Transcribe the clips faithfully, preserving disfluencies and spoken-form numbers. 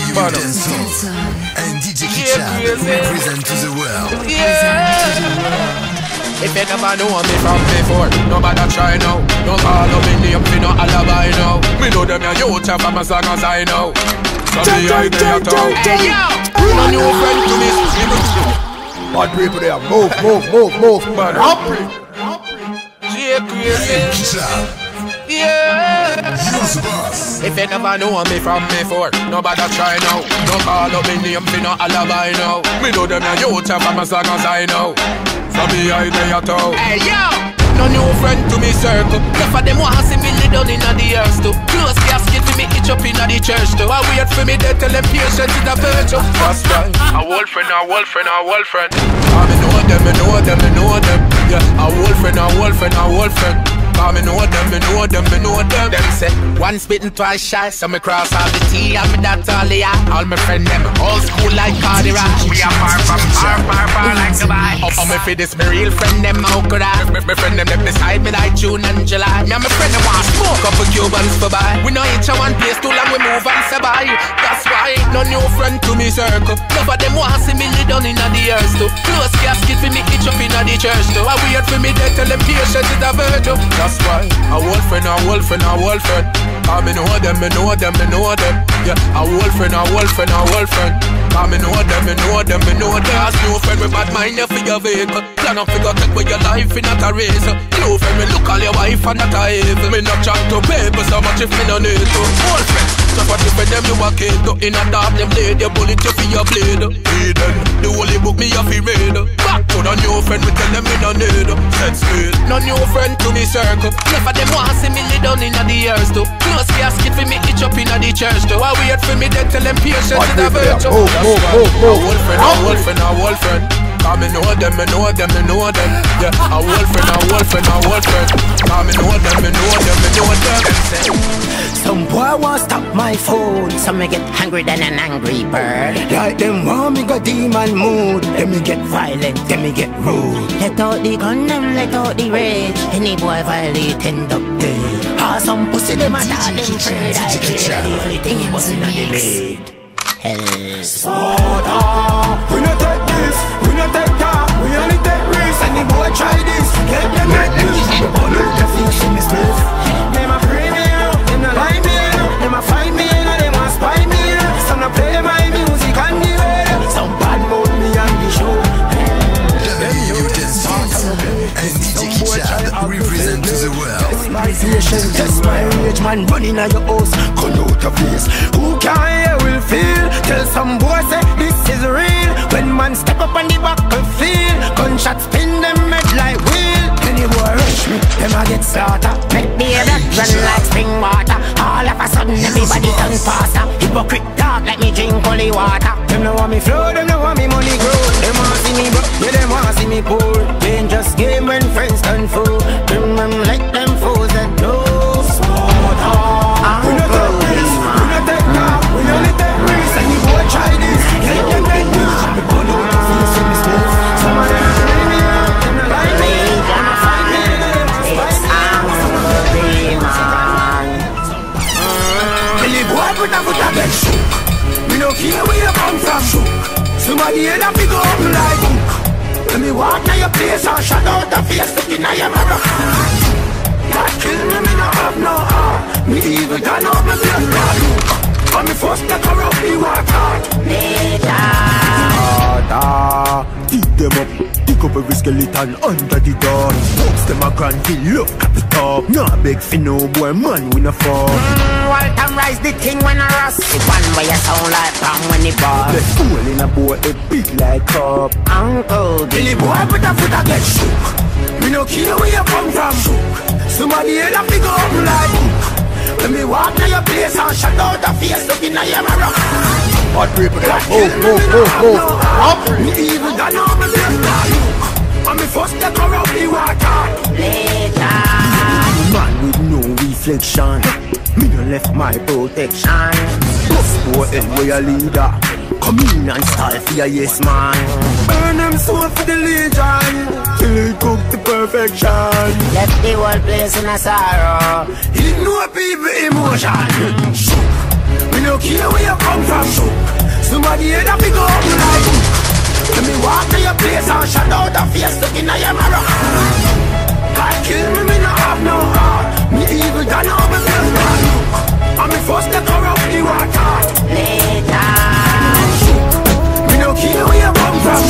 Mavado. And D J Kichad present to the world. Yeah. If you never know me from before, nobody try now. No call up in the up, you know, alibi now. Me know them are youth, you're from as long as I know. From the eye, they are told. Hey, yo! My new friend to me, you know. Bad people there, move, move, move, move. Bad people. Jay Crazy. Yeah. Use boss. If you never know me from before, nobody try now. No call up in the up, you know, alibi now. Me know them are youth, you're from as long as I know. From the idea to hey yo, no new friend to me circle. Enough of them want to see me lay down in the earth too. Close casket for me itch up in the church too. I wait for me there till them patience is a virtue. That's right. A old friend, a old friend, a old friend. I me know them, me know them, me know them. Yeah, a old friend, a old friend, a old friend. I me know them, me know them, me know them. Them say one spitting twice shy, so me cross all the T and me that all the I. All my friend them old school like Cardira. We are far from far, far, far like Dubai. Up me for this, my real friend them how could I? My friend them left beside me like June and July. Me and my friend them want smoke up for Cubans for buy. We know each other one place too long, we move and survive. That's why no new friend to me circle. None of them want see me lay down inna the earth too. Close casket for me itch up inna the church too. I wait for me there till them patience is a virtue. That's why a old friend, a old friend, a old friend. I me know them, me know them, me know them. Yeah, a old friend, a old friend, a old friend. I me know them, me know them, me know them. As new friend, we bad mind you for your vehicle. Plan and figure take with your life in a race. New friend, me look all your wife and not a evil. Me not chat to people so much if me no need to. Old friend, so what if for them you a kid? In a dark them blade, your bullet you for your blade. Eden, the holy book me a fi read. Back to the new friend, we tell them me no need. Sense me, no new friend to me sir. Never them want to see me lay down in the earth too. Close casket for me itch up in the church too. I wait for me then tell them patience is a virtue. Oh, oh, oh, oh. A old friend, a old friend, a old friend. I me know them, me know them, me know them. Yeah, a old friend, a old friend, a old friend. I me know them, me know them, me know them. Some boy want stop my phone, so me get hungry than an angry bird. Like them want me go demon mood. Then me get violent, then me get rude. Let out the gun, them let out the rage. Any boy violate end up dead. Ah, some pussy them a dog, them afraid. I did the only thing it wasn't on the bed. So da, we not take this, we not take that, we only take risks. And the boy try this, let them make this. The boy look the fish in the space. Them a pray me out, them a lie me out. Them a fight me out, them a spy me out. Some a play my music and the way. Some bad mode me on the show. You dance and D J Kichad represent to the world. Test my vision, test my rage, man. Running at your house, come out your face. Who can feel, tell some boy say this is real. When man step up on the battlefield, gunshot spin them head like wheel. Any boy rush me, them a get slaughtered. Make the blood run like spring water. All of a sudden everybody turn faster. Hypocrite dog like me drink holy water. Them no want me flow, them no want me money grow. Them want see me broke, yeah them want see me poor. Dangerous game when friends turn fool. Them them like them fools that know. Somebody head up, you go up like book. When me walk to your place, I shut out the face, looking at your mother. God kill me, me not have no heart. Me evil God know me blood not look. When me first take her up, me walk out. Me die. Eat them up, pick up every skeleton under the door. Folks them a grand kill, look at the top. No big for no boy, man, we no fall. Walter rise the thing when I rust. The one where you sound like from when he ball. The fool in a boy, it big like up. Uncle, Billy boy, put a foot and get shook. Me no care where you come from. Somebody head up, pick up like when me walk to your place and shut out the face, looking at your mirror. Hot people that move, move, move, move. Up, me evil God know me bless not look. And me first take her out the water. Later. Man with no reflection. Me no left my protection. Boss boy and boy a leader. Come in and style for your yes man. Burn them soul for the legion. Till it cook to perfection. Left the world place in a sorrow. Ignore people emotion. We no care where you come from, so somebody head up, we go up like you. Let me walk to your place and shut out the face looking at your mirror. God kill me, me no have no heart. Me evil done all my best man. I'm the first to corrupt the water. Later. We no care where you come from,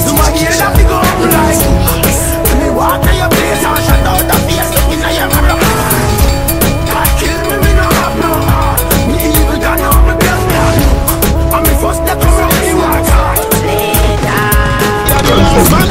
somebody head up, we go up like you. Let me walk to your place and shut out the face looking at your mirror. Man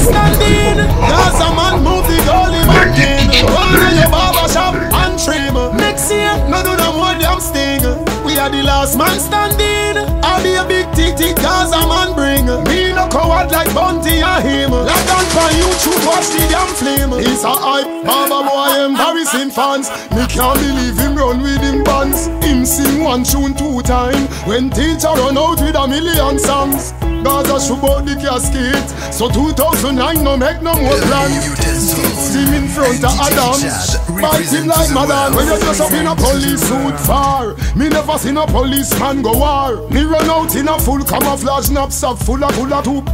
standing, there's a man move the goalie back in. Come to your barber shop and trim. Next year, no do no more damn sting. We are the last man standing. I'll be a big tick-tick cause a man bring. Me no coward like Bounty and him. Like on for you to watch the damn flame. It's a hype, barber boy embarrassing fans. Me can't believe him run with him bands. Him sing one tune two time. When teacher run out with a million songs. Gaza should bought the casket. So two thousand nine no make no more plans. See him in front of Adams, bite him like madam. When you dress up in a police suit far, me never seen a policeman go war. Me run out in a full camouflage knapsack full of full of hoop.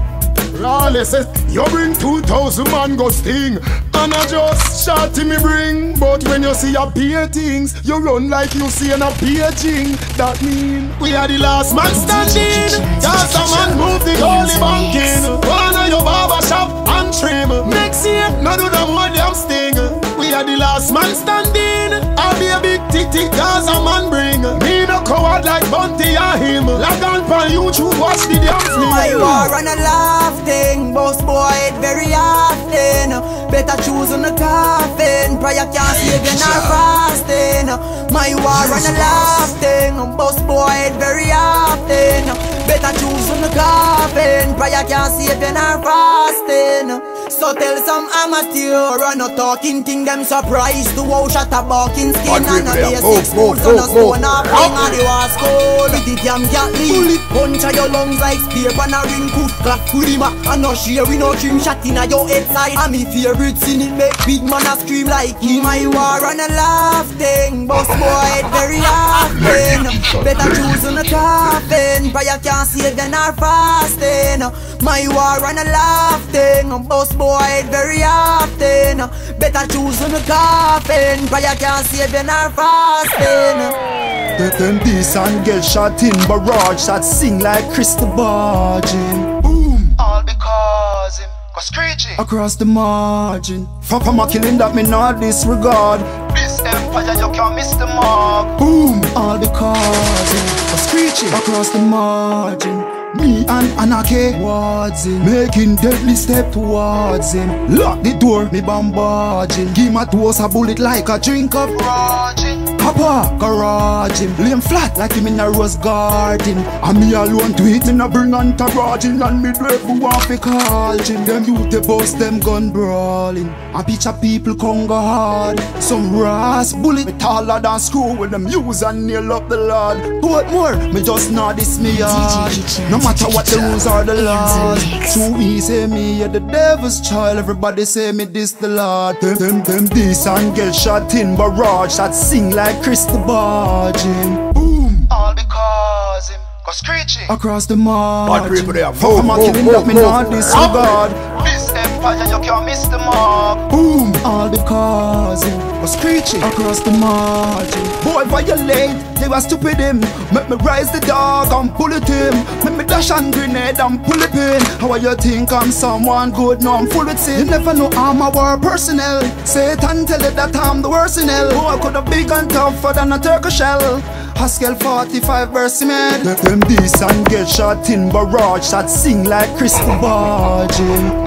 Lawless, you bring two thousand man go sting. And I just shot him me bring. But when you see a peer things, you run like you see an appearing. That mean we are the last man standing. Cause a man move the goalie bank in. One of your barber shop and trim. Next year, no do the more damn sting. We are the last man standing. I'll be a big tick-tick cause a man bring. Me no coward like Bounty and him. Like on pan YouTube, watch the damn sling. I war and a laugh thing. Boss boy, it very often. Better choose on the coffin. Prayer can't save you nor fasting. My war and a laugh thing. Boss boy, it very often. Better choose on the coffin. Prayer can't save you nor fasting. So tell some amateur or no talking thing them surprised to how shut a barking skin and a basic schools on a stone up ring and they was cold with the damn cat leaf. Punch a your lungs like spear and a ring cook clap with him and no share with no trim shot in a your head side. And me favorite scene it make big man a scream like him. My war and a laugh thing, boss boy very often. Better choose on a coffin, prayer can't save them or fasting. My war and a laugh thing, boss boy very often. Better choose on the coffin. Prayer can't save you nor fasting. They turn this and get shot in barrage. That sing like Crystal Bargin. Boom. All because him was screeching across the margin. Fuck from a killing that me not disregard. This empire you can't miss the mark. Boom. All because him was screeching across the margin. Me and Anake towards him, making deadly step towards him. Lock the door, me bombard him. Give my toes a bullet like a drink of raging. Papa garage him, lay him flat like him in a rose garden. And me alone to hit him, I bring entourage him. And me dread who want to call him. Them youth they bust, them gun brawling. A picture people conga hard. Some brass bullet, me taller than screw. When them use and nail up the lad. What more, me just not this me yard. No matter what the rules are, the laws. Too easy, me yeah, the devil's child. Everybody say me this the Lord. Them, them, them, this and get shot in barrage. That sing like Crystal Bargin. Boom. All because him go screeching across the margin. For I'm a killing that me not disregard. This empire you can't miss the mark. Boom. All because him go screeching across the margin. Boy violate. They were stupid him. Make me rise the dog and bullet him. Make me dash and grenade and pull it in. How are you think I'm someone good? No, I'm full with sin. You never know I'm a war personnel. Satan tell it that I'm the worst in hell. Oh, I could have big and tougher than a Turkish shell. Haskell forty-five verse man. Let them this and get shot in barrage. That sing like Crystal Bargin.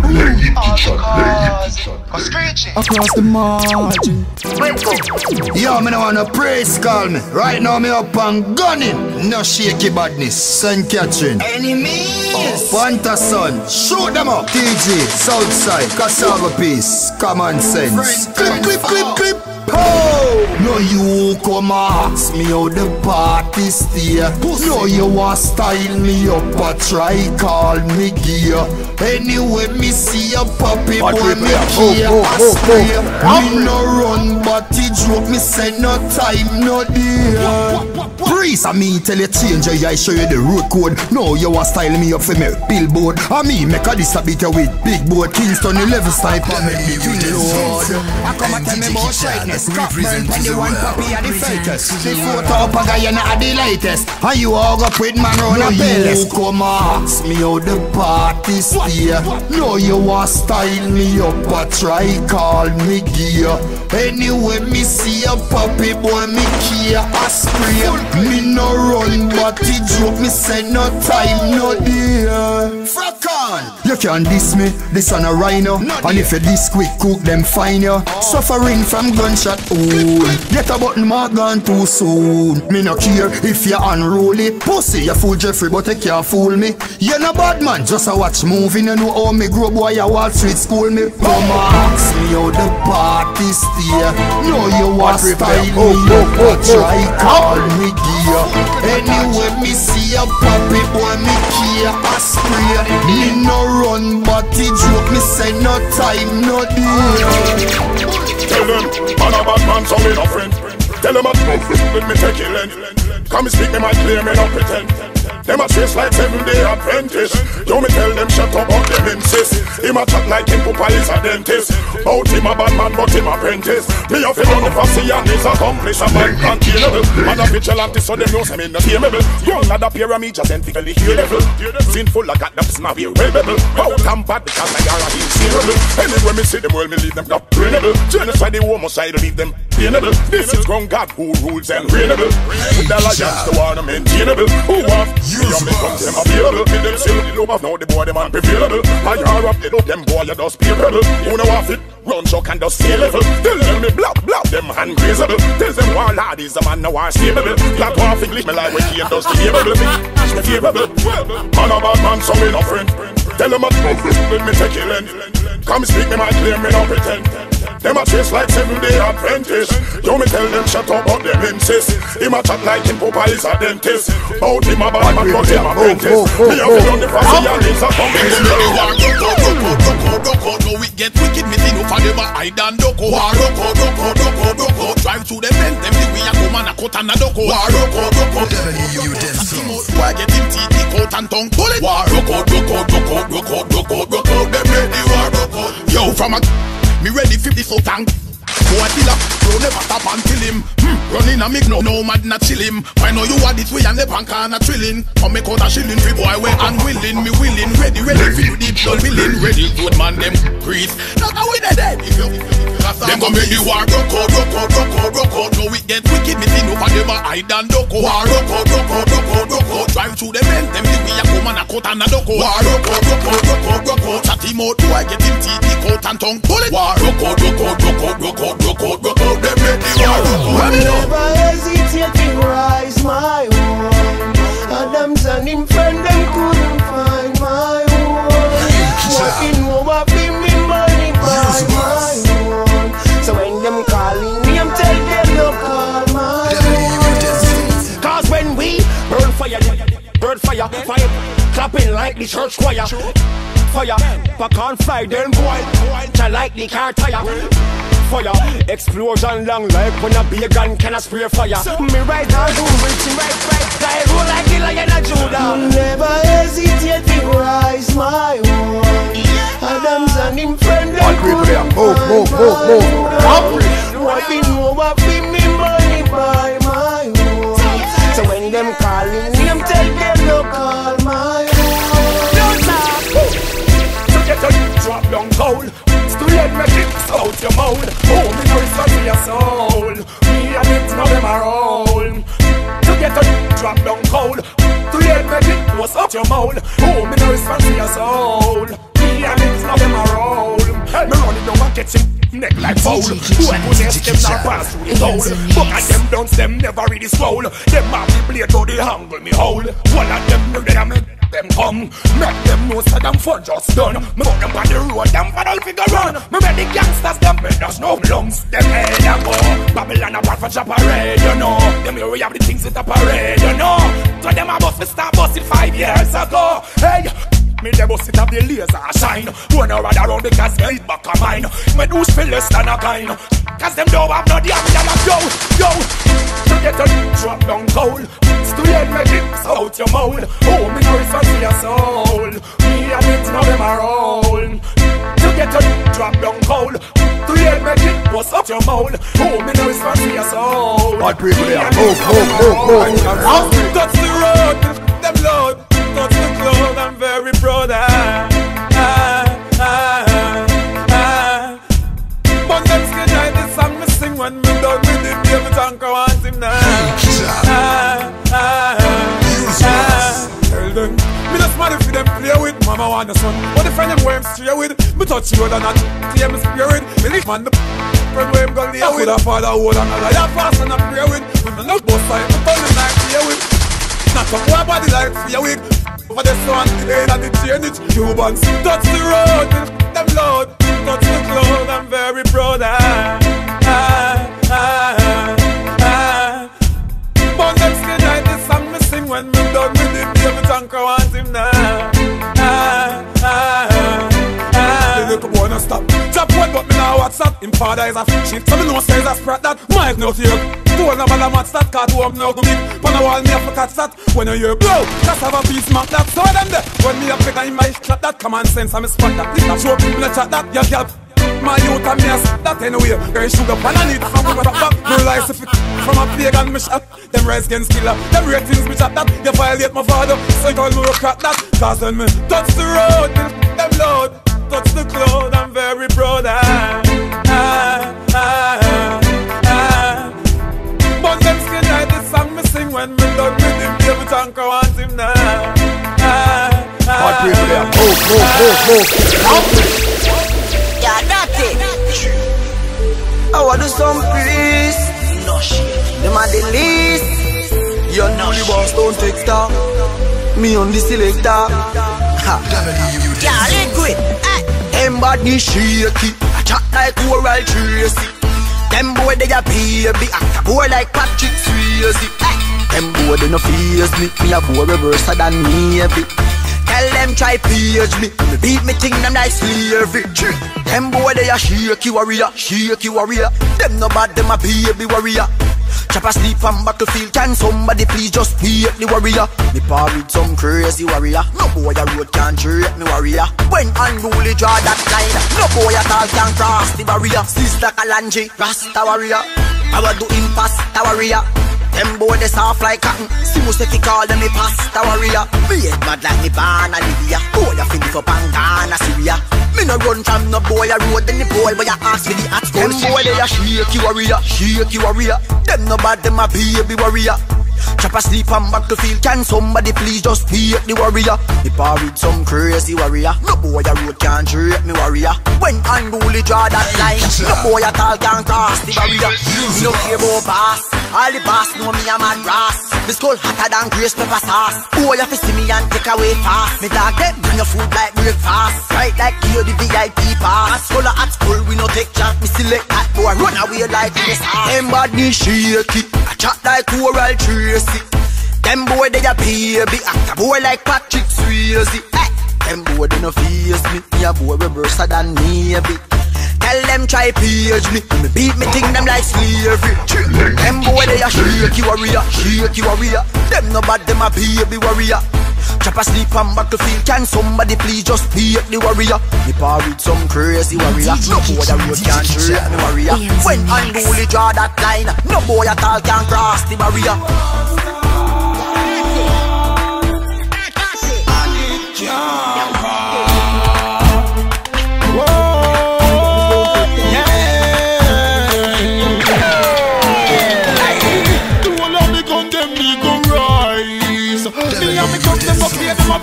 Across the margin. Yo, me no wanna praise call me. Right now me up and gunning. No shaky badness. Saint Catherine. Enemies. Oh, Panta Sun. Shoot them up. T G. Southside. Cassava Peace. Common sense. Clip, clip, clip, clip. Oh. No you come ask me how the party stay. No you want style me up or try call me gear. Anyway me see a puppy boy me care oh, oh, oh, spray. Oh, oh, oh. Me no run but he joke me say no time no day. Breathe. piece of me tell you change your yeah, I show you the road code. Now you a style me up for me billboard. I me make a diss a bit with big board. Kingston eleven sniper me you load. I come and tell me about shrikness. Cockburn when the one puppy are the fakest. The photo up a guy and are the latest. And you hug up with man round a palace. Come ask me how the party stay. Now you a style me up a try call me gear. Anyway me see a puppy boy me care a spray. Me no run but it joke me say no time no dear. Fuck on! You can't diss me, this on a rhino not and dear. If you diss quick cook them fine you oh. Suffering from gunshot wound. Get a button mark gone too soon. Me no care if you unruly. Pussy you fool Jeffrey but you can't fool me. You no bad man, just a watch movie. You know how me grow boy a Wall Street school me. Come ask me how the party stay. No you was style me oh, oh, oh, oh. Try call me gear. Anyway me see a puppy boy me care a spray. Me no run but he joke me say no time no deal. Tell them man a bad man so me no friend. Tell them a let me take it lend. Come and speak me my clear me no pretend. Them a chase like seven day apprentice. You me tell them shut up out them insist. Him a chat like him pupa is a dentist. Out him a bad man but him apprentice. Me a fi run if I see and is accomplished. A man can't kill level. Man a vigilante so them knows him in the same level. Young at the pyramid just ain't physically here level. Sinful I got them snobby well level. Out and bad because I got a inseparable. Anyway me see them well me leave them got trainable. Genocide the homicide leave them painable. This is ground God who rules and reignable. With the lions the one maintainable. Who want you me comes them available. Me them still the love of now the boy them unprevailable. I are up they know them boy you just be rebel. Who know off it, run shock and just stay level. Tell them me block, block them hand grazeable. Tell them war lad is a man now are stable. Black war English me like when he does the able. Me favorable, man a bad man so we no friend. Tell them a let me take it in. Come speak me my claim me no pretend. Them a chase like seven day apprentice. You me tell them shut up but them insist. Him a chat like him pupa is a dentist. Out him a bad man but him apprentice. Me a fi done the fancy and it's a combination. Doko, doko, doko, doko. No it get wicked me see no for them a hide and doko. Wa doko, doko, doko, doko. Drive through the fence them the way a come and a cut and a doko. Wa doko, doko, doko. Why get him teeth, he coat and tongue bullet. Wa doko, doko, doko, doko, doko, doko. Them ready wa doko. Yo from a me ready for this old tank. Go a dealer, you never stop and kill him. Hmm, running a make no, no mad not chill him. Why know you are this way and the bank and a trilling. Come make out a shilling, free boy way and willing. Me willing, ready, ready for you deep soul willing. Ready, good man, them crease. Not a way they dead. Them go make you war, rocko, rocko, rocko, rocko. No it get wicked, me see no for them a hide and doko. War, rocko, rocko, rocko, rocko. Drive through the men, them the way a come and a cut and a doko. War, rocko, rocko, rocko, rocko. Chat him out, boy, get him teeth, he coat and tongue pull it. War, rocko, rocko, rocko, rocko. Go, go, go, go, they make me war. I never hesitate to rise my own. Adams and him friend them couldn't find my own. Working over bring me money by my own. So when them calling me, I'm telling them no call my own. Cause when we burn fire, burn fire, fire, clapping like the church choir. Fire, back on fire, then boil, boil, like the car tire. Fire. Explosion long life when a big gun can I spray fire. So me right now do reaching right right sky roll like the lion of Judah. Never hesitate to rise my own. Adams and him friend them couldn't oh, oh, oh, oh. I've been over for me money by my own. So when them calling me, I'm telling them no call my own. So get a drop down cold. To let me kicks out your mouth. Oh, me know it's not your soul. Me and it now them are all. To get a drop down cold. To let me kick was out your mouth. Oh, me know it's not your soul. Me and it now them are all. Me run it down and catch him neck like foul. Who I go next them now pass through the soul. Fuck at them dance them never really swole. Them have the blade to the angle me hole. One of them know that I'm a them come, make them know so them for just done. Me put them on the road, them for all figure run. Me make the gangsters, them make us no lumps. Them head and go, Babylon a bad for chop parade, you know. Them here we have the things with a parade, you know. So them a bust, we start busting five years ago. Hey, me they bust it up the laser shine. One hour around the gas, me hit back a mine. Me do spill less than a kind. Cause them don't have no damn, them a yo, yo. To get a drop down cold. Let me lips out your mouth. Oh, me know it's a serious soul. Me and it now them are all. To get your dick drop down cold. To let me dick bust out your mouth. Oh, me know it's a serious soul. Bad people there. Oh, oh, oh, oh. Touch the road, them load. Touch the cloud, I'm very proud. Ah, ah, ah, ah. But them still like the song me sing when me done with it. David Anka wants him now. Ah, ah, ah. Tell them, me just mad if them play with mama want the son. But if I them where I'm straight with, me touch you and I tear me spirit. Me lick man the friend where I'm gonna lay with. I could have father hold and I lie fast and I pray with. When I look both sides, I turn the night play with. Not a poor body like fear wig. Over the sun, the head and the change. Cubans, touch the road, them loud. Touch the cloud, I'm very proud. Ah, ah, ah, ah. But them still like the song me sing when me done with it. David Anka wants him now. Ah, ah, ah. They look wanna stop. Chop one, but me now WhatsApp. Him father is a shift, so me no say a sprat that. Mike not here. When I match that cat who I'm now to meet, when I want me up for catch that, when I hear blow, just have a piece mark that. So them there, when me up pick in my chat that common sense, I'm a spot that thing that show up in the chat that your gap. My youth and me a s*** that anyway. Girl sugar pan and eat from me but up. No lies if it from a pagan me shot. Them rice skins killer, them ratings me chat that. You violate my father, so you call me a crack that. Cause when me touch the road, them load, touch the cloud, I'm very proud. Ah, ah, ah. But them still like the song me sing when me done with him. David Anka wants him now. Ah, ah, ah. People there. Move, move, move, move. Yeah, that's it. I want to do some peace. No shit. Them are the least. You know the boss don't take star. Me on the selector. Ha. Yeah, liquid. Everybody shaky. Chat like Oral Tracy. Them boy they a baby, a boy like Patrick Swayze. Them boy they no fears me, me a boy reverser than me every. Tell them try page me, me beat me thing them like slavery. Them boy they a shaky warrior, shaky warrior. Them no bad, them a baby warrior. Chop a sleep on battlefield, can somebody please just beat the warrior? Me par with some crazy warrior, no boy a road can't treat me warrior. When unruly draw that line, no boy at all can cross the barrier. Sister Kalanji, Rasta warrior, I will do imposter warrior. Them boy they soft like cotton, see most if you call them me pasta warrior. Me head mad like me born a Libya, boy a finish up and gone a Syria. Me no run from no boy a road, then the boy boy a ask me the hot school. Them boy they a shaky warrior, shaky warrior. Them no bad, them a baby warrior. Chop a sleep and battlefield, can somebody please just beat the warrior? Me par with some crazy warrior, no boy a road can't treat me warrior. When unruly draw that line, no boy at all can cross the barrier. Me no care about boss, all the boss know me a mad ras. Me skull hotter than grace pepper sauce. Boy you fi see me and take away fast. Me dog them bring your food like breakfast. Right like you the V I P pass. Skull a at school we no take chance. Me select that boy run away like this. Them body shaky, I chat like Oral Tree. Them boy they a baby, act a boy like Patrick Swayze. Them boy they no face me, me a boy reverser than me a bit. Tell them try page me, me beat me thing them like slavery. Them boy they a shaky warrior, shaky warrior. Them no bad, them a baby warrior. Chop a sleep on battlefield, can somebody please just beat the warrior? Me par with some crazy warrior, no boy a road can't treat me warrior. When unruly draw that line, no boy at all can cross the barrier.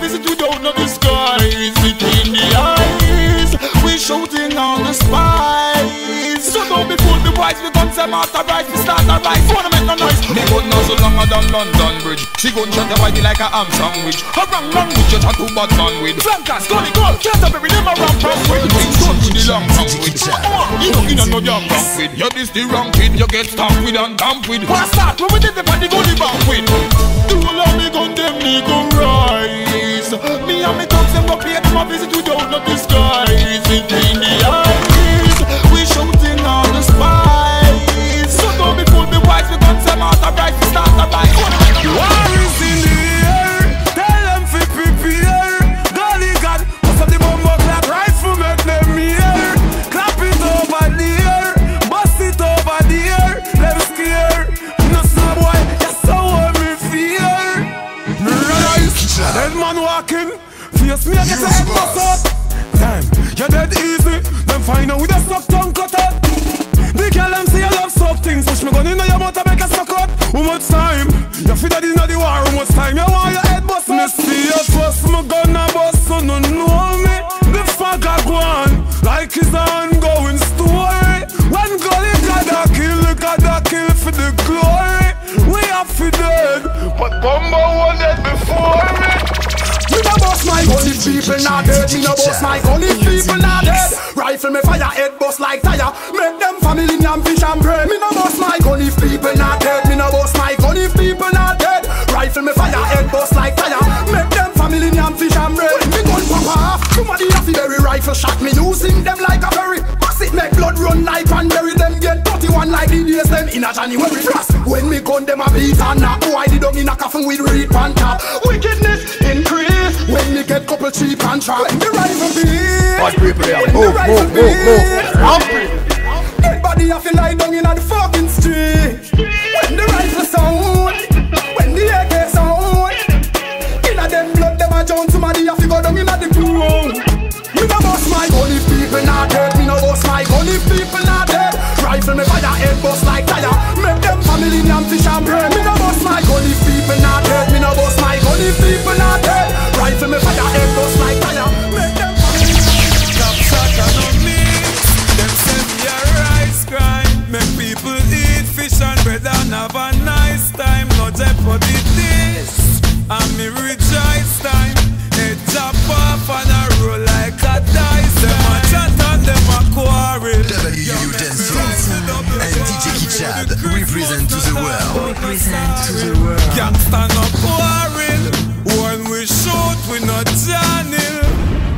You don't know the skies between the eyes. We shouting on the spies. So don't be fooled the wise. We gun them out the right. We start the right. Wanna make no noise. Me gun now so long as I'm London Bridge. She gon' shut the body like a ham sandwich. A wrong language you chat too bad man with. Flankers, golly goal, Canterbury never ramp up with. We don't do the long ramp with. You don't even know you're ramp with. You're this the wrong kid. You get stamped with and damp with. What's that? When we did the body go the bank with. Do allow me gun them me gun right. Me and me dogs them go play them a visit you don't know the skies between the eyes. We shouting on the spies. So don't be fooled be wise, we guns them out the right, we start the right. War is talking. Face me, I get a head bust up. Damn, you're dead easy. Then find out with a suck tongue cut out. The girl them say I love soft things. Push me gun in your mouth, I make a suck up. How much time? Your feet are in the war. How much time? You want your head bust up. Me see you trust me gun a bust. So no know me. The fuck I go on like it's an ongoing story. When girl you gotta kill, you gotta kill for the glory. We have to dead, but Bumbo was dead before me. You know boss my only people not dead. You know boss my only people not dead. Rifle me fire, head bust like tire. Make them family and fish and pray. Me no boss my only people not dead. Me no boss my only people not dead. Rifle me fire, head bust like tire. Make them family and fish and pray. Me gun pop off, somebody have to bury rifle shot. Me using them like a berry. It make blood run like cranberry. Them get thirty-one like the days them in a January grass. When me gun them a beat and a oh, I did them in a coffin with reed pan top. Wickedness increase when me get couple cheap and trap. When me rifle beat, but people are move, move, move, move. Dead body have to lie down in a the fucking street. When the rifle sound, when the A K sound, in a them blood them a jump. Somebody have to go down in a the ground. Me no boss my gun if people not dead. Me no boss my gun if people not dead. Rifle me fire, head bust like tire. Make them family and fish and bread. Me no boss my gun if people not dead. Me no boss my gun if people not dead. Rifle me fire, head bust like tire. Make them family stop shotting on me. Them send me a rice grind. Make people eat fish and bread and have a nice time. No jeopardy this, and me rejoice time. Head up off and I roll like a dice. Them a chat and them a quarrel. W U Dance and D J Kichad represent to the world. Represent to the world. Gangsta no quarrel. When we shoot we no channel.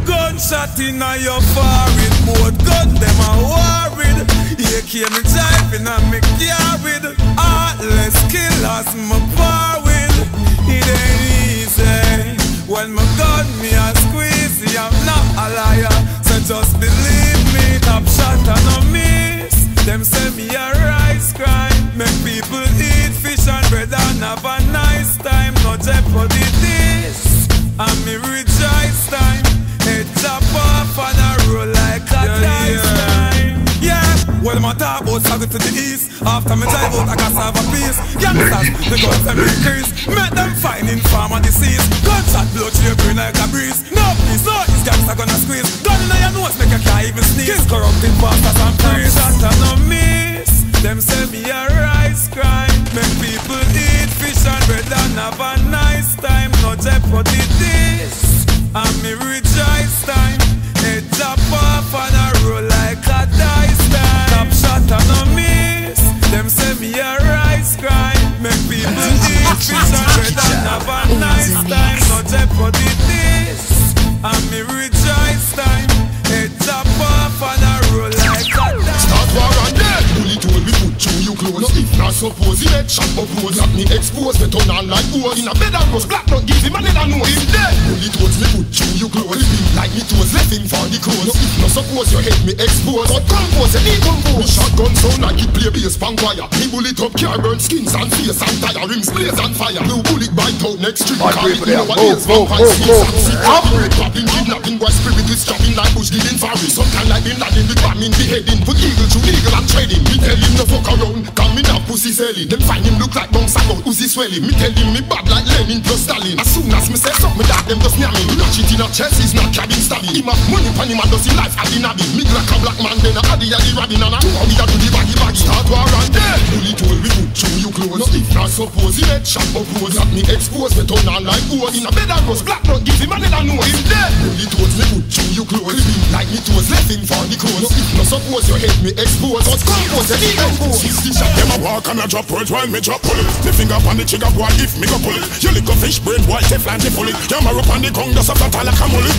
Gunshot inna your forehead. Both gun them a worried. A K me driving and me carried. Heartless killers me par with. It ain't easy. When my gun me a squeezy, I'm not a liar. So just believe me, top shot and no miss. Them send me a rice grind. Make people eat fish and bread and have a nice time. No jeopardy this, and me rejoice time. Head top off and I roll like a dice time. Yeah, well my top boat started to the east. After me dive out I got to have a piece. Youngsters, the guns them increase. Make them find infirm and disease. Gunshot blow to your brain like a breeze. No peace, all these gangsters gonna squeeze. Gun in your nose make you can't even sneeze. Kiss corrupted bastards and priests. Shot and no miss. Them send me a rice grind. Make people eat fish and bread and have a nice time. No jeopardy this, and me rejoice time. Head top off and I roll like a dice time. Top shot and no miss. Them send me a rice grind. Make people eat fish and bread and have a nice time. No jeopardy this, and me rejoice time. Head top off and I roll like a dice. Start war on them. Bully told me put you you close. If not suppose he make shot oppose. At me expose me turn on like oars. In a bed and rust black not give him and then I know him dead. Bully told me put you you close. Like me toes left in for the cause. If not suppose your head me expose. But compose and decompose. Me shotgun sound like it play bass pan wire. Me bullet up car burn skins and face and tire. Rims blaze and fire. Blue bullet bite out next street. Car it know what is vampire skins and sick. Operate popping, kidnapping, boy spirit is trapping like bush dealing forest. Sometime like bin Laden with bombing beheading. Put eagle through eagle and trading. Me tell him no fuck around. Come in a pussy selling. Them find him look like bong sack out Uzi swelling. Me tell him me bad like Lenin plus Stalin. As soon as me say something that them just near me. Not shit in a chest is not cabin. He must money pan him and does his life at the nabby. Me like a black man then a addy addy rabbin and a two addy addy baggy baggy. Start war and dead. Bully told me put you you close. No if not suppose he let shot oppose. At me expose me turn on like oars. In a bed and rust black not give him and then I know him dead. Bully told me put you you close. Like me toes left in for the cause. No if not suppose your head me expose. But compose and decompose. She's the shot. Them a walk and a drop words while me drop bullet. The finger pan the trigger boy if me go pull it. You lick a fish brain boy teflon the bullet. Them a rope on the gong that's a flat like a mullet.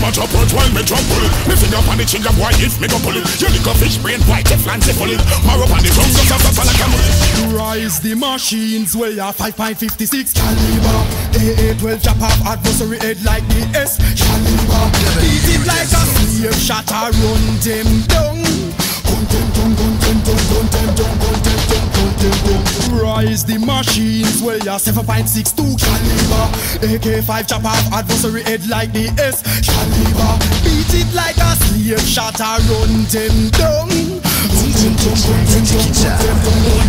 Me drop out while me drop bullet. Me finger on the trigger boy if me go pull it. You lick a fish brain white if lanty pull it. Marrow on the drum goes up on a camel. Rise the machines way a five point five six caliber. A A twelve chop off adversary head like the S caliber. Beat it like a slave shot a run them down. Gun them down, gun them down, gun them down, gun them down, gun them down. Rise the machines way a seven point six two caliber. Caliber, A K five chop off adversary head like the S Caliber. Beat it like a slave shot and run them down. D J Kichad. Pull up.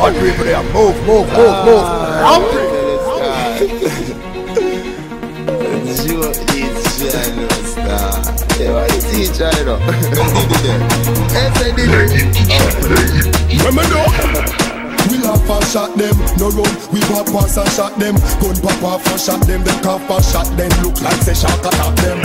Hungry for them. Move, move, move, move. Hungry. It's you, it's you, I know, star. Yeah, it's you, I know. I did it. Remember, we laugh and shot them, no run. We pop pass and shot them. Gun pop off and shot them. Them cough and shot them. Look like they shark attack them.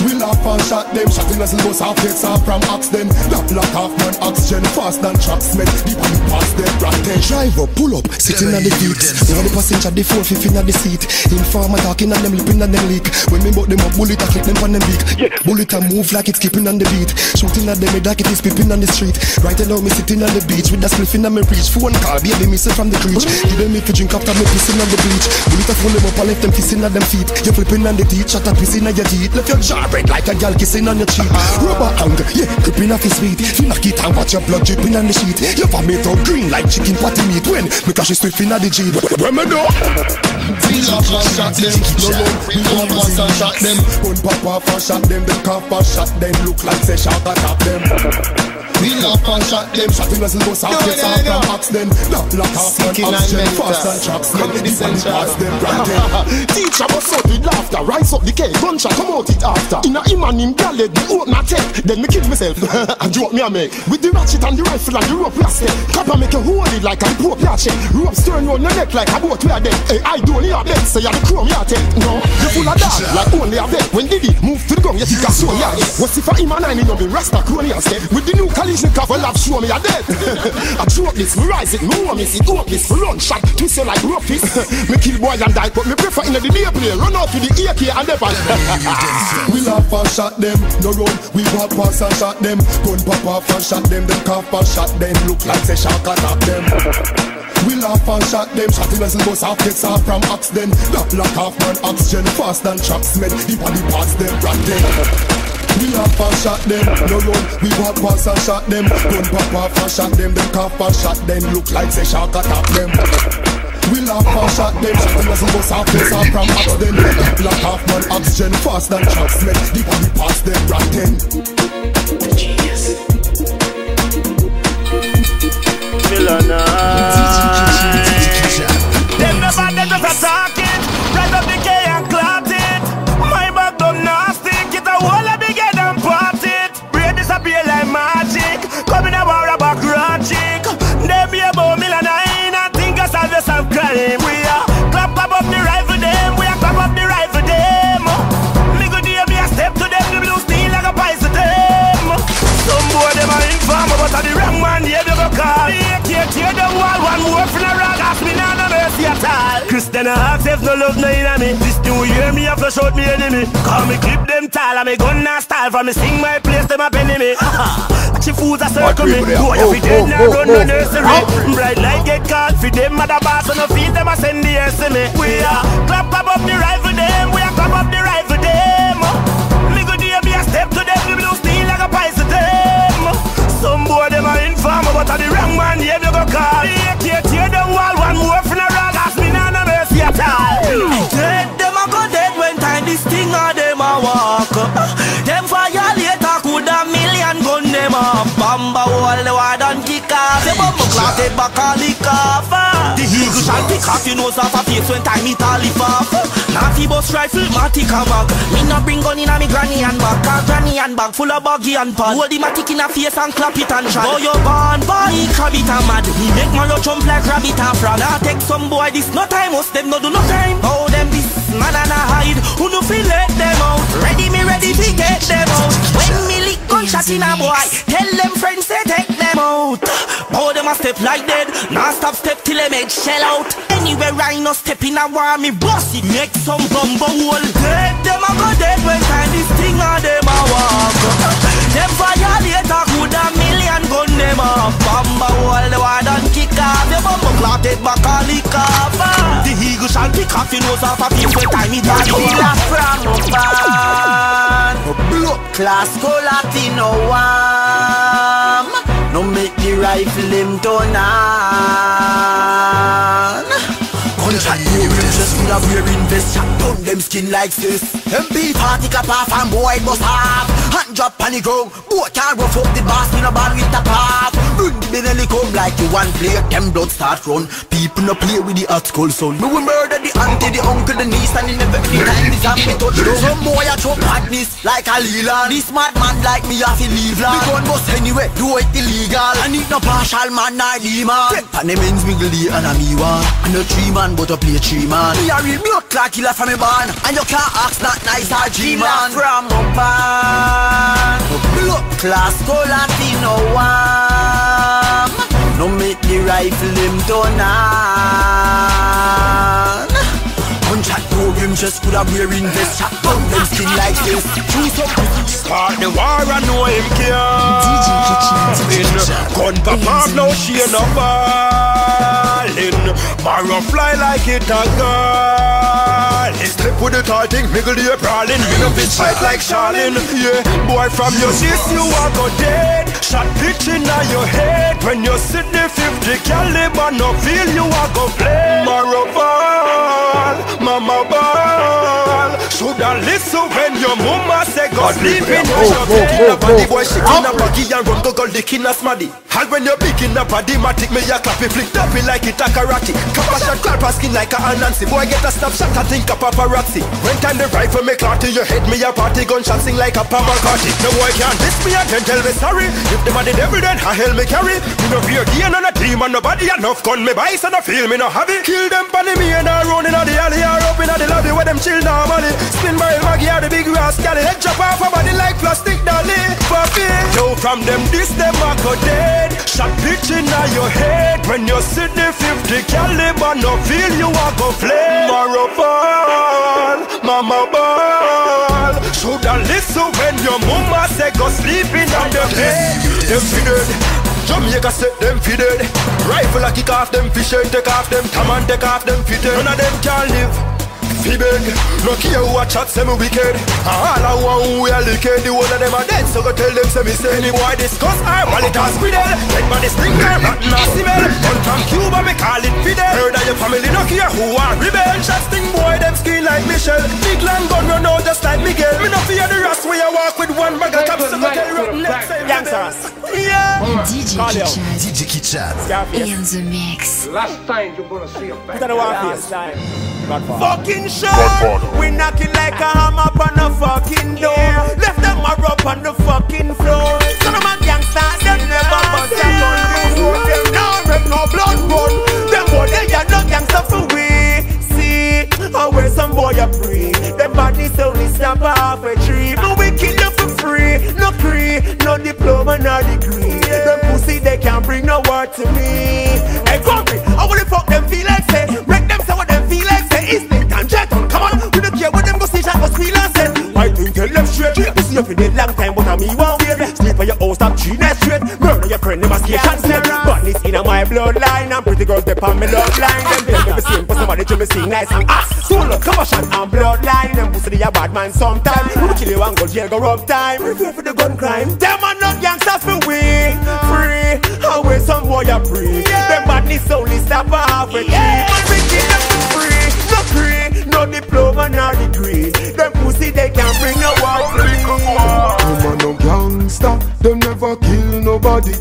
We laugh and shot them, shot in a silver half heads off from axe them. Lap lock half man oxygen, fast than traps men. The people pass them, rock them. Driver, pull up, sitting on the feet. You know the passenger, the four fifth in the seat. Informer talking and them lipping and them leak. When me bought them up, bullet I clip them on them beak. Bullet a move like it's keeping on the beat. Shooting at them, like it is peeping on the street. Right now me sitting on the beach with a spliff in my reach. Phone call, baby missing from the creek. Give them me to drink after me pissing on the bleach. Bullet a fool them up and left them kissing at them feet. You flipping on the teeth, shot a pissing on your teeth. Left your jaw red like a girl kissing on your cheek. Rubber anger, yeah, gripping off his feet. You knock it and watch your blood dripping on the sheet. Your vomit out green like chicken patty meat. When? Because she's swiffing at the jeep. When me do? We laugh and shot them. No one, we pop off and shot them. Gun pop off and shot them. Them cough and shot them. Look like they shot and tap them. We laugh and shot them. Shot in a silver sock. Get off and box them. Lap lock off and oxygen. Fast and traps them. Deep and pass them. Brand them. Teacher bust out with laughter. Rise up the cake. Gunshot come out it after. In a him and him galled, me open a tech. Then me kill myself, and do what me a make. With the ratchet and the rifle and the rope last day. Copper make you hold it like a poor piachet. Ropes turn round your neck like a boat we are dead. Hey, I don't need a bet, say you're the chrome you are dead. No, you're full of dog, like only a vet. When Diddy move to the gun, you think I saw ya. What's if a him and I me know me rasta crony and step. With the new collision cover, love show me a dead. I drop this, me rise it, me warm it, it open this, me run shot, twist it like rough fist. Me kill boy and die, but me prefer in the day play. Run out with the A K and the pan. We laugh and shot them, no run. We pop pass and shot them. Gun pop off and shot them. Them cough and shot them. Look like they shark attack them. We laugh and shot them. Shot in a silver sock. Heads off from axe them. That black half man oxygen. Fast than traps men. The body parts them. Rat them. We laugh and shot them, no run. We pop pass and shot them. Gun pop off and shot them. Them cough and shot them. Look like they shark attack them. We laugh and shot them, shot them as a bus off, face off from half them. Black half man, oxygen, fast than traps men. The body past them, rotten. Genius. Millionaire. Them never, they just attack it. Rise up the K and clot it. My back don't nasty, get a wall of the head and part it. Brain disappear like magic. Coming a war about ratchet. Them be about millionaire. Yourself, we are clap up the rifle them, we are clap up the rifle them. Me go dear me a step to them, the blue steel like a piece to them. Some boy them are informer, but are the wrong man, yeah, they go call. They tear the wall, one more from the rock, ask me now no mercy at all. Christian and half safe, no love, no enemy. This new year me a flush out me enemy. Call me clip them tall, and me gun and style. From me sing my place, them a penny me. She fools a circle me. Boy, if we dead now, run no nursery. Bright light get caught for them, mother boss on the feet, them a send the S to me. We are clap up the rifle them, we are clap up the rifle them. Me go dear be a step to them, the blue steel like a piece to them. Some boy them a informer, but are the wrong man, yeah, they go call. They tear them wall, one more from the rock, ask me now no mercy at all. Dead, them a go dead when time this thing or them a walk. Them fire later could a million gun them up. Bamba wall the wall don't kick off. The bumbo clock head back all the cough. The eagle shall pick off your nose off a face when time it all lift off. Natty bus rifle, matic and mag. Me no bring gun in a me granny and bag. Cause granny and bag full of buggy and pad. Hold the matic in a face and clap it and trad. Boy you born, boy he crab it and mad. He make man you jump like rabbit and frog. Now take some boy this, no time us, them no do no crime. Oh them this, man and a hide. couldn't feel let them out. Ready me ready to get them out. When me lick gunshot in a boy, tell them friends they take them out. Bow them a step like dead, now stop step till I make shell out. Anywhere I no step in a war, me boss it make some gumbo hole. Dead them a go dead when time this thing a them a walk. Them fire later could a million gun them up. Bamba wall the war done kick off. The bumbo clap take back a lick off. The eagle shall pick off the nose off a piece when time it a killer from a fan. Blood class go Latino warm. No make the rifle him turn on. Gunshot you just full of your invest. Shot down them skin like this. M P party cap off and boy must have. Hand drop on the ground. Boy can't rough up the boss in a band with the path. Run the belly come like you want play. Them blood start run. People no play with the hot skull sound. Me will murder the auntie, the uncle, the niece. And in every time this am me touch down. Some boy a throw madness like a Leland. This mad man like me have to leave land. Me gun bust anyway, do it illegal. I need no partial man, not demon. Take pan them ends, me glee and a me one. And a three man but a play three man. Me a real blood clot killer from me barn. And you can't ask not nice or G-man. From a band blood class go Latino one. No make the rifle him turn on. Gunshot program just could have wear invest. Shot down them skin like this. Choose up. Start the war and know him care. Gun perform now she ain't a band. Marrow fly like it a girl. He slip with the tall thing, mingle the brawling. You know bitch fight like Charlene. Yeah, boy from your seat you are go dead. Shot bitch in your head. When you sit the fifty caliber, no feel you are go play. Marrow ball, mama ball. Shoulda listen when your mama say go sleep in your bed. Nobody boy she in a baggy and run go go lick in a smaddy. And when you big in a body matic, me ya clap it flick up it like it. Karate, kappa shot, clap skin like a Anansi. Boy get a snap shot, I think a paparazzi. When time the rifle me clout in your head, me a party gun shot sing like a Pamagotti. No boy can't diss me and then tell me sorry. If them a the devil then a hell me carry. Me no fear gear, no demon, nobody enough gun me buy, so no feel me no have it. Kill them bunny me and I run in the alley or up in the lobby where them chill normally. Spin barrel maggie or the big rascal, head chop off a body like plastic dolly. Puppy, yo from them this them a go dead. Shot bitch in your head when you sit the fifty caliber, no feel you are go play. Mara ball, mama ball. Shoulda listen when your mama say go sleeping on the bed. Them fitted, Jamaica set them fitted. Rifle a kick off them, fish take off them, come and take off them fitted. None of them can live. Feebeg, no care who a chat say me wicked. All a one who a licked, the one of them a dead. So go tell them say me say any boy discuss her wallet a squiddle. Dead man is stinker, rotten a smell. One from Cuba me call it fidel. Murder your family, no care who a rebel. Shots sting boy them skin like Michelle. Big long gun run out just like Miguel. Me no fear the rust where you walk with one bag of caps. So go tell rotten neck say gangsters. Yeah, D J Kichad, D J Kichad in the mix. Last time you gonna see a back. Last time fucking shot, we knocking like a hammer on a fucking door. Left them a rub on the fucking floor. Son of a gangster, them never bust a gun before. Them now wreck no blood gun. Them boy they are no gangster for we. See, how where some boy a free. Them bodies only snap off a tree. No we kill them for free, no free, no diploma, no degree. Them pussy they can't bring no word to me. Hey, come me, I wanna fuck them feel like say. Wreck them so what them feel like. Tell them straight, we see you for the long time, but I'm me one way. Sleep on your own, stop cheating straight. Murder your friend, never skate and snap. But it's in my bloodline, and pretty girls depend on my love line. Them girls never sing for somebody to me sing nice and ass. Solo, commercial and bloodline. Them pussy they a bad man sometime. Who kill you and go jail, go rub time. Refer for the gun crime. Them are not gangsters for we free. How we some boy a free. Them badness only stop for half a yeah. Tree. We kill them for free, no free, no diploma, no degree. Them pussy they can't bring. No man no gangster, them never kill nobody.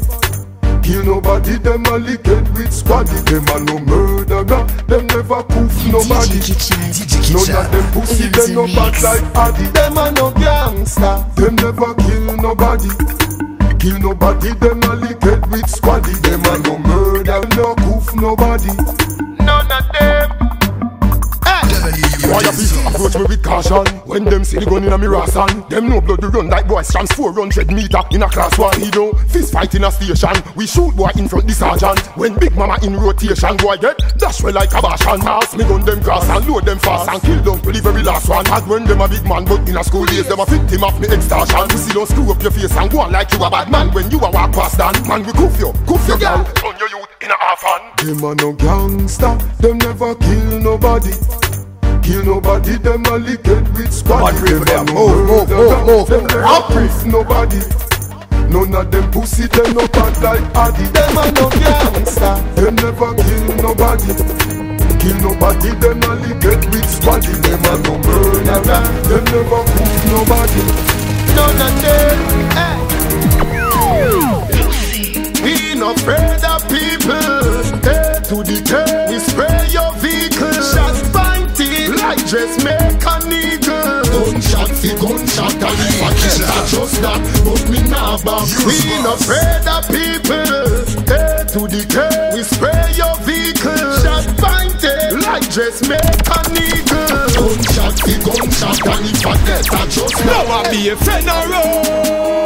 Kill nobody, them a lick it with squaddy. Them a no murderer, them never poof nobody. None of them pussy, them no bad like Addy. Them a no gangster, them never kill nobody. Kill nobody, them a lick it with squaddy. Them a no murderer, no poof nobody. None of them. Why a beast approach me with caution? When them see the gun in a mirror son, them no blood to run like boys trans four hundred meter in a class one hero. Fist fight in a station, we shoot boy in front the sergeant. When big mama in rotation, boy get dash well like a bashan. Mass me gun them grass and load them fast and kill them to the very last one. And when them a big man but in a school days, them a victim of me extortion. You see don't screw up your face and go on like you a bad man when you a walk past dan. Man we cuff you, cuff you girl, turn your youth in a half hand. Them a no gangster, them never kill nobody. Kill nobody, them a lick it with squad. Them a no murder, them never brief nobody. None of them pussy, them no bad like Addy. Them a no gangster, them never kill nobody. Kill nobody, them only get with squaddy. Them a no murderer, them never cook nobody. None of them, eh. We no afraid of people. Head to the curb, we spray your vehicle. Shots pointed like dressmaker needle. Gunshot fi gunshot, and if I kill I trust that, but me nah bam. We no afraid of people. Head to the curb, we spray your vehicle. Dress make a nigga. Gunshot, the gunshot, and if I get a just now I be a funeral.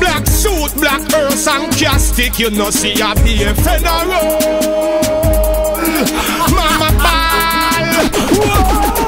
Black suit, black earth and castic. You know see I be a funeral. Mama ball.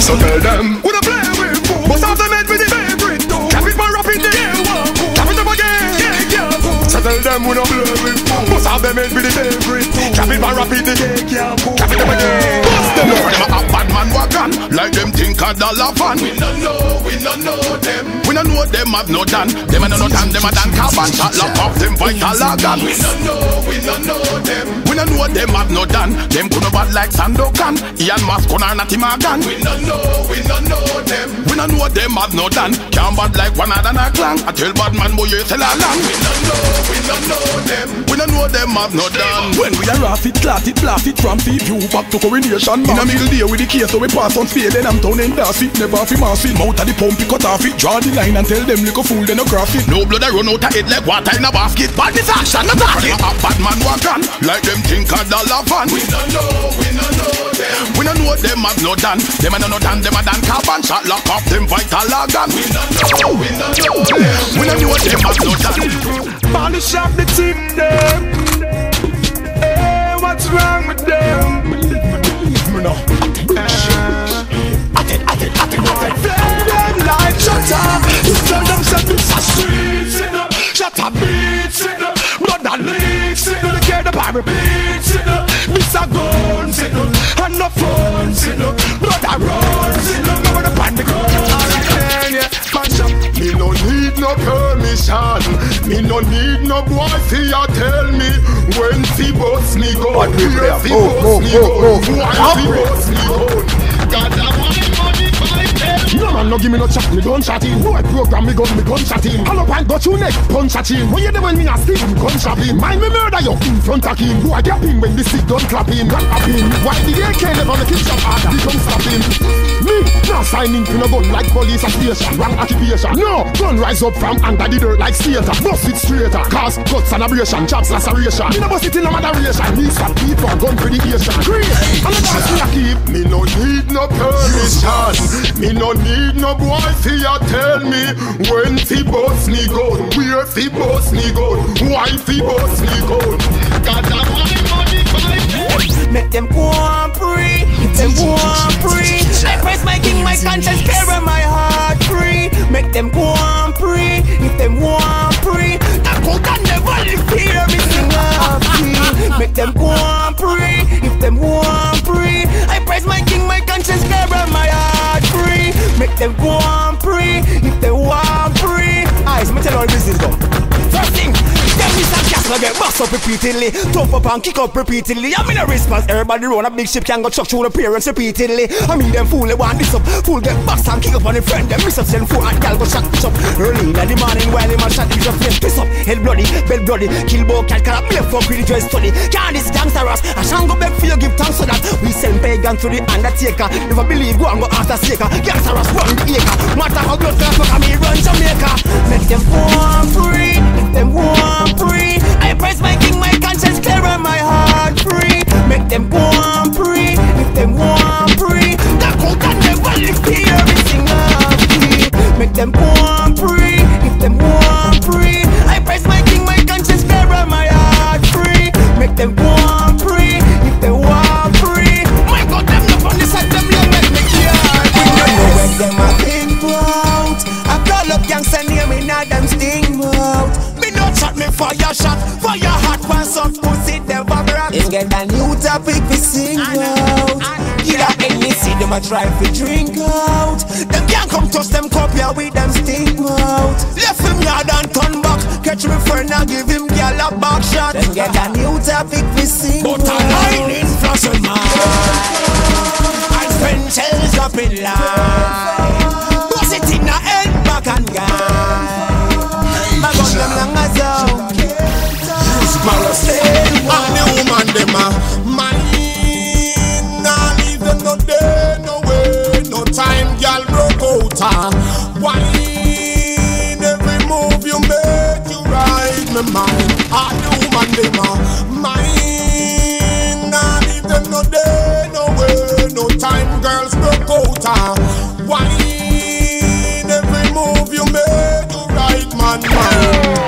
So tell them who don't play with food, but after made with the favorite too. Cap it more up in the air one food. Cap it up again, yeah, yeah. So tell them who don't play with food, but after made with the favorite too. Cap it more up in the air. Cap it up again. Bust them up. Them a bad man wagon, like them think a dollar fan. We no know, we no know them. We no know them have no dan. Them a no no dan, them a dan carbon. Shot lock off them vital organ. We no know, we no know them. We no know them have no dan. Them could no bad like Sandokan. Ian Mas Conan at Timagan. We no know, we no know them. We no know them have no dan. Can't bad like one other a clan. I tell bad man boy you sell a land. We no know, we no know them. We no know them have no dan. When we are off it, clat it, blast it from sea view back to coronation. In a middle day with the case so we pass on spade. Then I'm down and dash it, never off it, mass it. Mouth of the pump, it cut off it. Draw the line and tell them look a fool, they no cross it. No blood I run out of it like water in a basket. Bad is action, not action. A bad man wagon, like them think a dollar van. We don't know, we don't know them. We don't know them have no dan. Them a no no dan, them a dan carbon. Shot lock off them vital organ. We don't know, we don't know them. We don't know them have no dan. Polish up the team them. What's wrong with them? Believe me, believe me now. I did, I did, I did, I did. Play them like shut up. Tell them set this a streets in the shut up beats in the blood that leaks in the care the pirate beats in the Mister Guns in the and the phones in the blood that runs in the over the panic. Alright, yeah, punch up. Me no need no permission. Me no need no boy see ya tell me when fi boss me go. But we play fi boss me go. When fi boss me go. God a want money by them. No man no give me no chat. Me gun shot him. Who I program me gun me gun shot him. All up and got you neck punch at him. When you dem when me a stick me gun shot him. Mind me murder you in front of him. Who I gap him when the stick done clap him. Clap up him. Why the A K never make him shot harder? He come stop him. Me now signing to no gun like police station. Wrong occupation. No gun rise up from under the dirt like skater. Bust it straighter. Cause cuts and abrasion. Jobs laceration. Me no bust it in no moderation. Me stop people gun predication. Great. And that's me a keep. Me no need no permission. Me no need no boy see ya tell me when fi boss me go. Where fi boss me go. Why fi boss me go. God I want the money for. Make them go on free. Them go on free. I press my king, my conscience, carry my heart free. Make them go on free. If them want free, that could never live here. Missing happy. Make them go on free. If them want free, I press my king, my conscience, carry my heart free. Make them go on free. If they want free, I so tell all business go. First thing, them is a castle get bossed up repeatedly. Top up and kick up repeatedly. I mean a response, everybody run a big ship can go chuck through the parents repeatedly. I mean them fool they want this up. Fool get bossed and kick up on the friend. Them miss up send fool and gal go shot bitch up. Early in the morning while him a shot bitch up. Twist up, head bloody, bell bloody. Kill boy cat cat up, me fuck with the joy study. Can't this gangster ass, I shan't go back for you give thanks so that. We send pagan to the undertaker. Never believe go and go after Saker. Gangster ass run the acre. Matter how blood class fuck me run Jamaica. Make them go on free, make them go on free. I press my king, my conscience clear and my heart free. Make them go on free, make them go fire shot, fire hot one some pussy never rock. It's get a new topic we sing out. Kill a N E C, them a try to drink out. Them can't come touch them cup, yeah, with them stink out. Left him yard and turn back, catch me friend and give him girl a back shot. Them get a new topic we sing out. But a lightning flash in my eye, and pencils up in line. Bust it in the head back and guy. I'm the woman, them a mine. Nah, leave them no day, no way, no time, y'all broke out. Wine, every move you make, you ride my mind. I'm the woman, them a mine. Nah, leave them no day, no way, no time, girls broke out. Wine, every move you make, you ride my mind.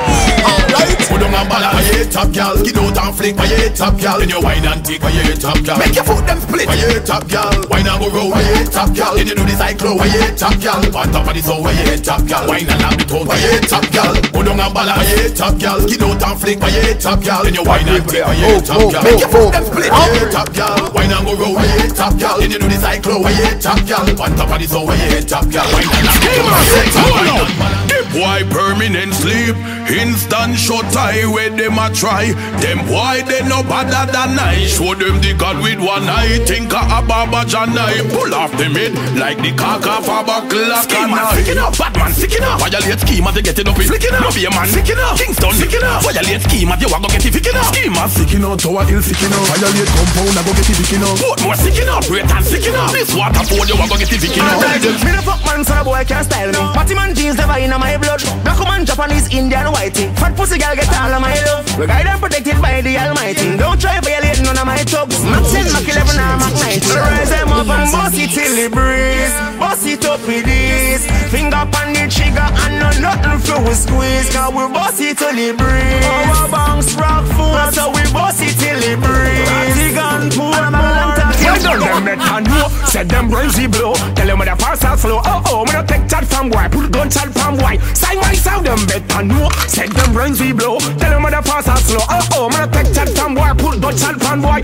Put them on ball by your top girl. Get out and flick by your top girl. Then you wine and take by your top girl. Make your foot them split by your top girl. Wine and go roll by your top girl. Then you do the cyclo by your top girl. On top of the soul by your top girl. Wine and lap the toe by your top girl. Put them on ball by your top girl. Get out and flick by your top girl. Then you wine and take by your top girl. Make your foot them split by your top girl. Wine and go roll by your top girl. Then you do the cyclo by your top girl. On top of the soul by your top girl. Wine and lap the toe by your top girl. Dip why permanent sleep. Instant shot tie where them a try. Them why they no better than I. Show them the God with one eye. Think a Baba John I. Pull off the mid like the cock of a buckle of a knife. Sticking up, Batman sticking up. Violate schema they get it up. Flicking up, no be a man sticking up. Kingston sticking up. Violate schema they want go get it picking up. Schema sticking up, Tower Hill sticking up. Violate compound I go get it picking up. Boat more sticking up, rate and sticking up. This water board you want go get it picking up. Me the fuck man so boy can't style me. Party man jeans never in my blood. Black man, Japanese, Indian, whitey. Fat pussy girl get all of my love. We guide and protected by the Almighty. Don't try violate none of my thugs. Max ten, Mac eleven, and Mac nineteen. Rise them up and bust it till it breeze. Bust it up with this. Finger on the trigger and no nothing for we squeeze. Cause we bust it till it breeze. Our banks rock food, so we bust it till it breeze. The gun pull more. Why don't them better know? Set them brazy blow. Tell them that fast and slow. Oh oh, we don't take chat from why. Put gun chat from why. Side by side them better know. Set them brains we blow. Tell them that fast and slow. Oh oh, man, take chat from boy, put good chat from boy.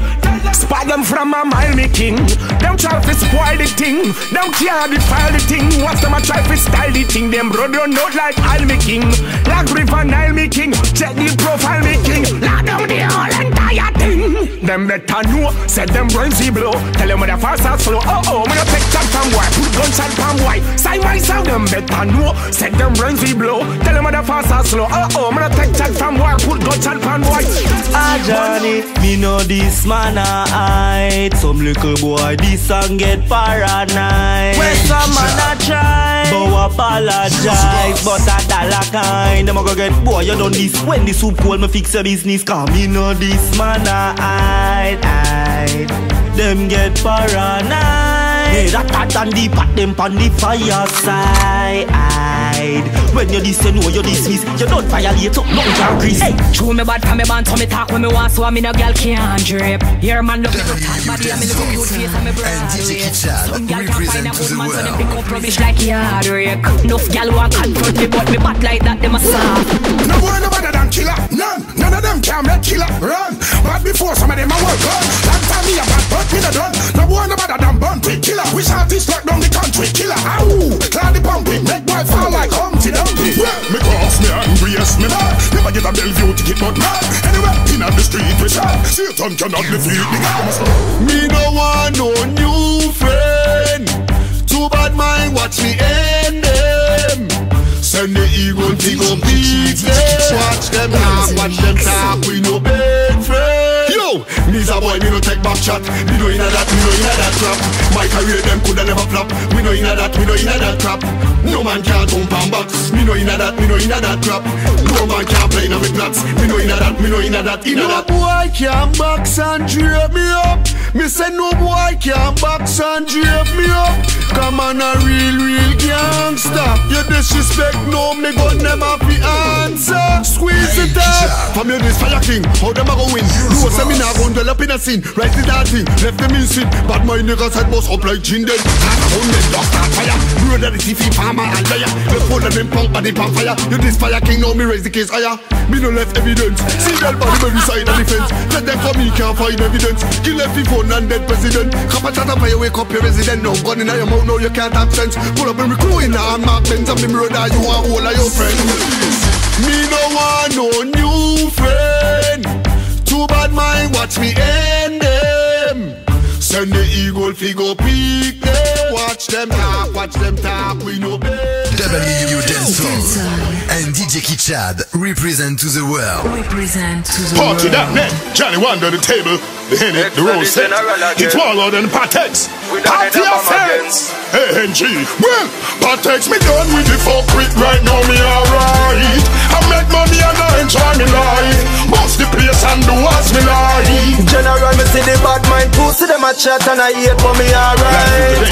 Spot them from a mile, me king. Them try to spoil the thing. Them care to file the thing. Watch them a try to style the thing. Them brother not like I'll me king. Like river Nile me king. Check the profile me king. Lock down the whole entire thing. Them better know. Set them brains we blow. Tell them that fast and slow. Oh oh, man, take chat from boy, put good chat from boy. Side by side them better know. Set them brains we blow. Tell them that fast and slow. Oh oh, man, take chat from boy, put good chat from boy. Ah Johnny, me know this man a hide. Some little boy this and get paranoid. When some man a try, go apologize. But a dollar kind, dem a go get boy. You done this when the soup cold, me fix your business. Cause me know this man a hide, hide. Them get paranoid. Hey, that cat and the pat them pan the fire side. When you listen, or you dismiss, you don't violate up, no jam grease. Hey, true me bad for me band, so me talk when me want, so I me no girl can't drip. Here man look at the top body, I me look cute face, I me brother. And D J Kichad, some girl can't find a good man, so them pick up rubbish like yard rake. Enough girl want confront me, but me bat like that, them a soft. No boy no better than killer, none, none of them can make killer run. But before some of them a work gun, that time me a bad butt, me the done. No boy no better than Bounty Killer. Which artist locked down the country? Killer, ow! Cloud the pumping, make my fall like Humpty Dumpty. Well, me cross, me embrace, me mad. Never get a Bellevue ticket, not mad. Anyway, in the street we shout. Satan cannot defeat the guys. Me no want no new friend. Too bad mind, watch me end them. Send the eagle to go beat them. Watch them laugh, watch them talk, we no big friend. Yo, me's a boy, me no take back chat. Me no inna that, me no inna that crap. My career them coulda never flop. We no inna that, we no inna that crap. No man can't jump and box. Me no inna that, me no inna that crap. No man can't play inna me plats. Me no inna that, me no inna that, inna that. No boy can't box and drape me up. Me say no boy can't box and drape me up. Come on a real, real gangster. You disrespect no me, but never be answer. Squeeze it up. From your this fire king, how them a go win? Me now gon' dwell up in a scene, right in that thing, left them in sin. But my niggas had bust up like gin then. Half a hundred, dust and fire. Burn whether the T V farmer and liar. The full of them punk body pan fire. You this fire king now me raise the case higher. Me no left evidence. See that body every side of the fence. Let them for me can't find evidence. Kill every phone and dead president. Cop a chatter fire wake up your resident. No gun in your mouth now you can't have sense. Pull up and recruit in and mark pens. And me brother you are all of your friends. Me no want no new friend. Too bad mind watch me end them. Send the eagle figure peak them. Watch them talk, watch them talk, we no bed. W U Dancehall and D J Kichad represent to the world. Represent to the Party world. That net, Johnny Wonder the table, the Henny, the roll set. It's Waller and Patexx. Party of sense. A N G. Well, Patexx me done with the fuck with right now me alright. I make money and I enjoy me life. Most the place and do as me like. General me see the bad mind pussy them a chat and I hate for me alright.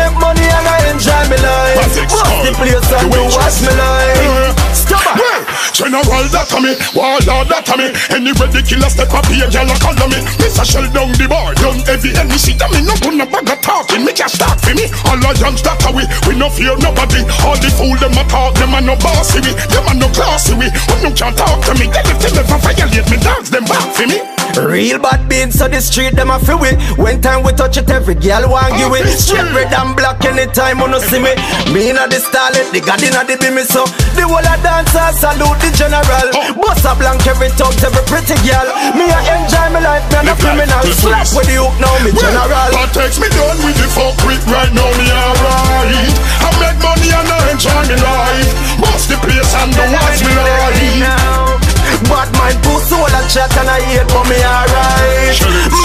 Make money and I enjoy me life. Most the place and do as me like. Stop it. Well, general that a me, warlord that a me. Anyway the killer step up here, y'all a call me. Mister Shell down the bar, down heavy and me see that me no gonna bag a talking. Me just talk for me. All our youngs that a we, we no fear nobody. All the fool them a talk, them a no bossy we, them a no classy we. When you can't talk to me, they let them never violate me. Dogs them back for me. Real bad beans on the street, them a feel it. When time we touch it, every girl want give it. Straight red and black anytime when you see me. Me inna the starlet, the god inna the bimmy so. The whole a dancer salute the general. Boss a blank every talk, every pretty girl. Me a enjoy my life, me a criminal. Slap with the hook now, me general. Patexx me done with the fuck with right now, me alright. I make money and I enjoy my life. Boss the place and the watch me like. Bad mind pull soul and chat and I hate for me alright.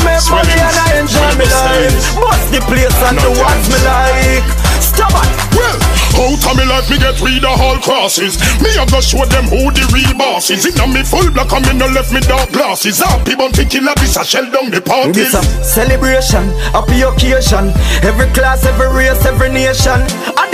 Make money and I enjoy me life. Bust the place and do what me like. Stop it. Well, out of me life me get rid of all crosses. Me have to show them who the real boss is. Inna me full black and me no left me dark glasses. Happy Bounty Killer, this a shell down the party. This a celebration, happy occasion. Every class, every race, every nation.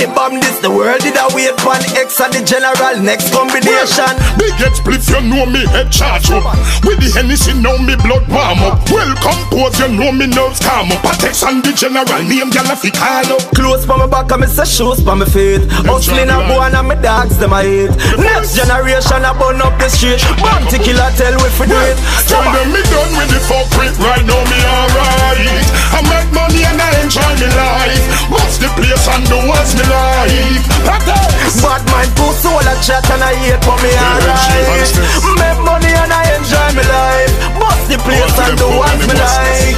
The bomb this, the world did a wait for X and the general next combination. Well, big head spliff, you know me head charge up. With the Hennessy now me blood warm up. Well composed, you know me nerves calm up. Patexx and the general name y'all fi call up. Clothes for my back and me say shoes for my feet. Hustling a bone and my dogs them I hate. Next generation I burn up the street. Bounty Killer tell we fi do it. Tell them me done with the fuck with right now me alright. I make money and I enjoy me life. What's the place and the what's me life. Bad mind pull soul and chat and I hate for me alright. Make money and I enjoy my life. Bust the place and do what me like.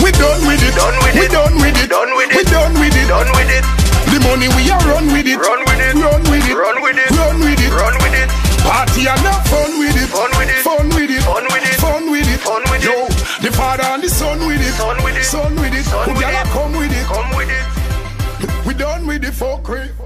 We done with it, we done with it, we done with it, done with it. The money we are run with it, run with it, run with it, run with it, run with it, run with it. Party and have fun with it, fun with it, fun with it, fun with it, fun with it, fun with it. Yo, the father and the son with it, son with it, son with it. Come with it, come with it. Done with the fuckery.